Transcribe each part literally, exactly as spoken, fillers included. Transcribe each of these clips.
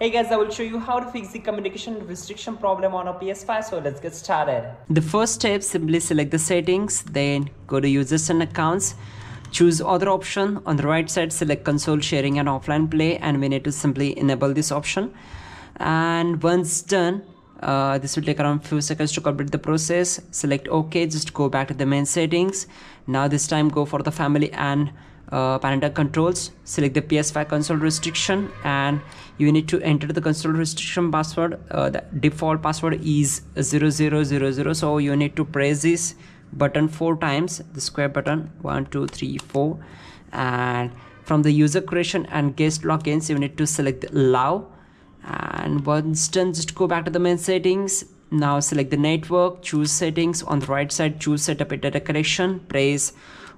Hey guys, I will show you how to fix the communication restriction problem on a P S five, so let's get started. The first step, simply select the settings, then go to users and accounts, choose other option. On the right side, select console sharing and offline play, and we need to simply enable this option. And once done, uh, this will take around few seconds to complete the process. Select OK, just go back to the main settings. Now this time go for the family and Uh, parental controls, select the P S five console restriction, and you need to enter the console restriction password. Uh, the default password is zero zero zero zero, so you need to press this button four times, the square button, one two three four. And from the user creation and guest logins, you need to select allow, and once done just go back to the main settings. Now select the network, choose settings. On the right side, choose setup a data connection, press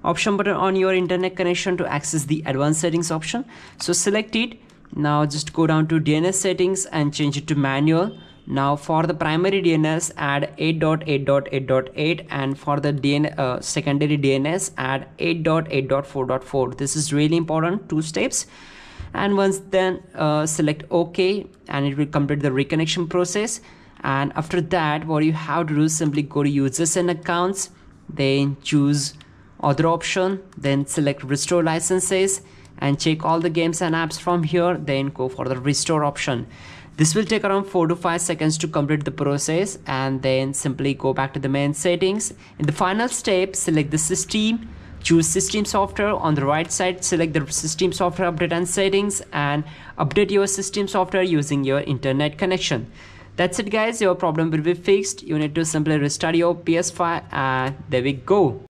option button on your internet connection to access the advanced settings option, so select it. Now just go down to D N S settings and change it to manual. Now for the primary D N S add eight dot eight dot eight dot eight, and for the D N uh, secondary D N S add eight dot eight dot four dot four. This is really important, two steps. And once then uh, select OK, and it will complete the reconnection process. And after that, what you have to do is simply go to users and accounts, then choose other option, then select restore licenses and check all the games and apps from here, then go for the restore option. This will take around four to five seconds to complete the process, and then simply go back to the main settings. In the final step, select the system, choose system software. On the right side, select the system software update and settings, and update your system software using your internet connection. That's it guys, your problem will be fixed. You need to simply restart your P S five, and there we go.